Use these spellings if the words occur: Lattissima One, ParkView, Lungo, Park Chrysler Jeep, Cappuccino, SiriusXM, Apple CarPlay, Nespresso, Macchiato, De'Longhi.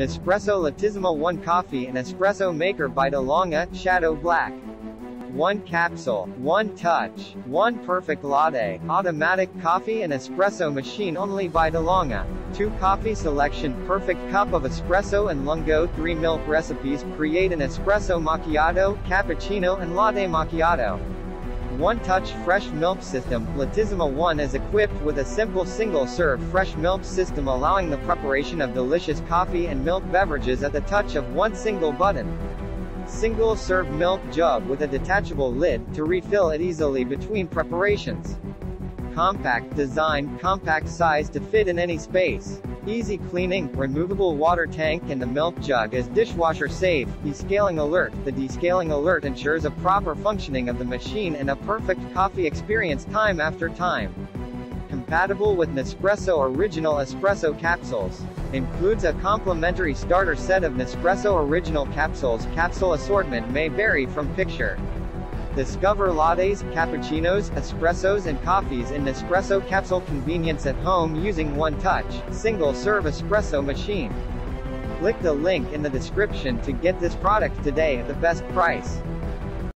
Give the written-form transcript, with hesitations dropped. Nespresso Lattissima One Coffee and Espresso Maker by De'Longhi, Shadow Black. 1 capsule, 1 touch, 1 perfect latte, automatic coffee and espresso machine only by De'Longhi. 2 coffee selection, perfect cup of espresso and lungo. 3 milk recipes, create an espresso macchiato, cappuccino and latte macchiato. 1 touch fresh milk system. Lattissima One is equipped with a simple single serve fresh milk system allowing the preparation of delicious coffee and milk beverages at the touch of one single button. Single serve milk jug with a detachable lid, to refill it easily between preparations. Compact design, compact size to fit in any space. Easy cleaning, removable water tank and the milk jug is dishwasher safe. Descaling alert. The descaling alert ensures a proper functioning of the machine and a perfect coffee experience time after time. Compatible with Nespresso Original Espresso Capsules. Includes a complimentary starter set of Nespresso Original Capsules. Capsule assortment may vary from picture. Discover lattes, cappuccinos, espressos and coffees in Nespresso Capsule. Convenience at home using one touch, single serve espresso machine. Click the link in the description to get this product today at the best price.